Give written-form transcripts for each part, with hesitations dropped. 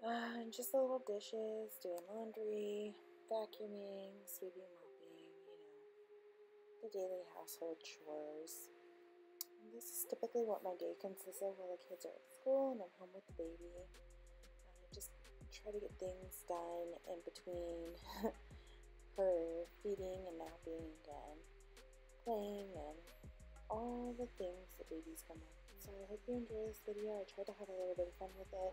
And just the little dishes, doing laundry, vacuuming, sweeping, mopping, you know, the daily household chores. And this is typically what my day consists of while the kids are at school and I'm home with the baby. I just try to get things done in between her feeding and napping and playing and all the things that babies come up. So I hope you enjoy this video. I tried to have a little bit of fun with it.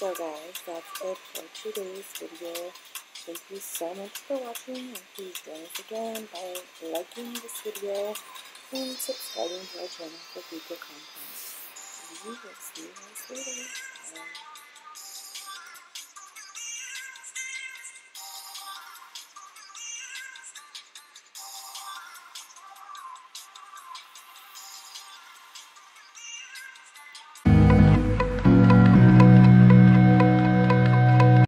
So guys, that's it for today's video. Thank you so much for watching, and please join us again by liking this video and subscribing to our channel for future content. And we will see you guys later. Bye.